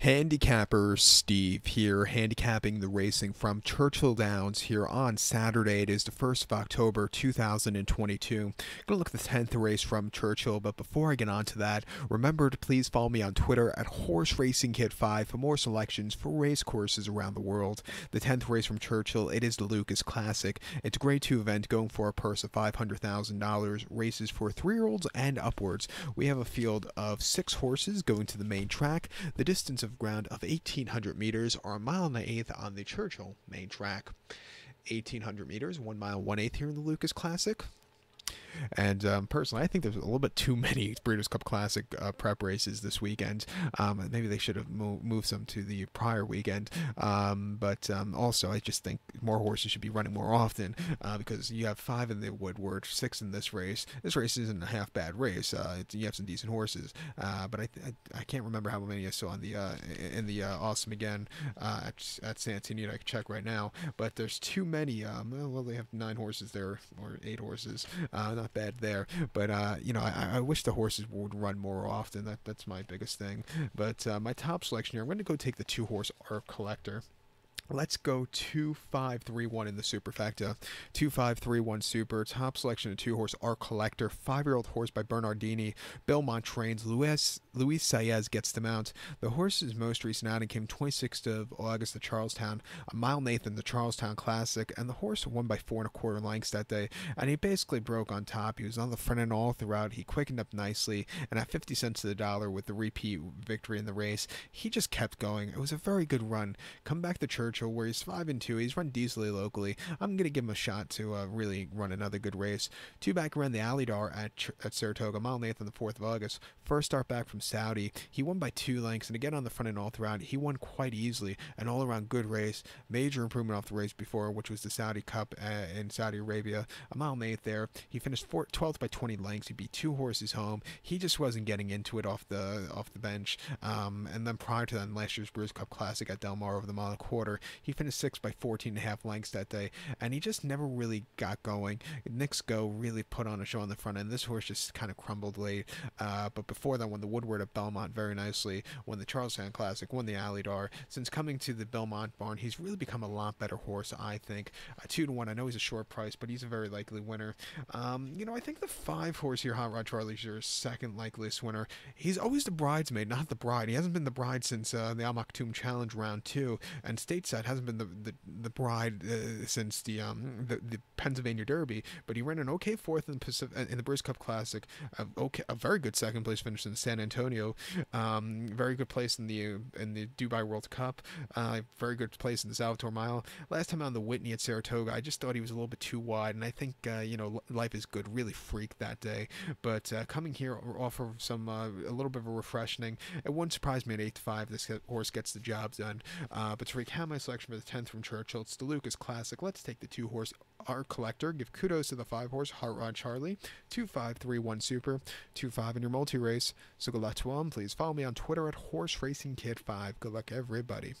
Handicapper Steve here, handicapping the racing from Churchill Downs here on Saturday. It is the 1st of October, 2022. I'm going to look at the 10th race from Churchill, but before I get on to that, remember to please follow me on Twitter at Horseracingkid5 for more selections for race courses around the world. The 10th race from Churchill, it is the Lukas Classic. It's a Grade 2 event going for a purse of $500,000, races for 3-year-olds and upwards. We have a field of 6 horses going to the main track. The distance of ground of 1,800 meters or 1.8 miles on the Churchill main track. 1,800 meters, 1.1 miles here in the Lukas Classic. And personally, I think there's a little bit too many Breeders' Cup Classic prep races this weekend. Maybe they should have moved some to the prior weekend. Also, I just think more horses should be running more often because you have 5 in the Woodward, 6 in this race. This race isn't a half bad race. You have some decent horses, but I can't remember how many I saw on the Awesome again at Santa Anita. I can check right now, but there's too many. Well, they have 9 horses there or 8 horses. Not bad there, but you know, I wish the horses would run more often. That's my biggest thing. But my top selection here, I'm going to go take the 2-horse Art Collector. Let's go 2-5-3-1 in the superfecta. 2-5-3-1 super. Top selection of 2-horse Art Collector. 5-year-old horse by Bernardini. Belmont trains. Luis Saez gets the mount. The horse's most recent outing came 26th of August to Charlestown, 1.8 miles in the Charles Town Classic, and the horse won by 4.25 lengths that day. And he basically broke on top. He was on the front end all throughout. He quickened up nicely, and at 50 cents to the dollar with the repeat victory in the race, he just kept going. It was a very good run. Come back to Churchill, where he's 5-2, he's run decently locally. I'm gonna give him a shot to really run another good race. 2 back ran the Alidar at Saratoga, 1.8 miles on the 4th of August. First start back from Saudi, he won by 2 lengths, and again on the front end all throughout, he won quite easily. An all-around good race, major improvement off the race before, which was the Saudi Cup in Saudi Arabia, 1.8 miles there. He finished 12th by 20 lengths. He beat 2 horses home. He just wasn't getting into it off the bench. And then prior to that, last year's Breeders' Cup Classic at Del Mar over the mile and a quarter, he finished 6th by 14.5 lengths that day, and he just never really got going. Nick's Go really put on a show on the front end. This horse just kind of crumbled late, but before that, won the Woodward at Belmont very nicely, won the Charles Town Classic, won the Alidar. Since coming to the Belmont barn, he's really become a lot better horse, I think. 2-1, I know he's a short price, but he's a very likely winner. You know, I think the 5 horse here, Hot Rod Charlie, is your second likeliest winner. He's always the bridesmaid, not the bride. He hasn't been the bride since the Al-Maktoum Challenge round 2, and stateside hasn't been the bride since the Pennsylvania Derby, but he ran an okay 4th in the Breeders' Cup Classic, a very good 2nd place finish in San Antonio, very good place in the Dubai World Cup, very good place in the Salvatore Mile. Last time on the Whitney at Saratoga, I just thought he was a little bit too wide, and I think you know, Life Is Good really freaked that day, but coming here offer some a little bit of a refreshing. It wouldn't surprise me at 8-5. This horse gets the job done. But to recap my selection for the 10th from Churchill, it's the Lukas Classic. Let's take the 2-horse Art Collector. Give kudos to the 5-horse Hot Rod Charlie. 2-5-3-1 super. 2-5 in your multi race. So good luck to them. Please follow me on Twitter at Horseracingkid5. Good luck, everybody.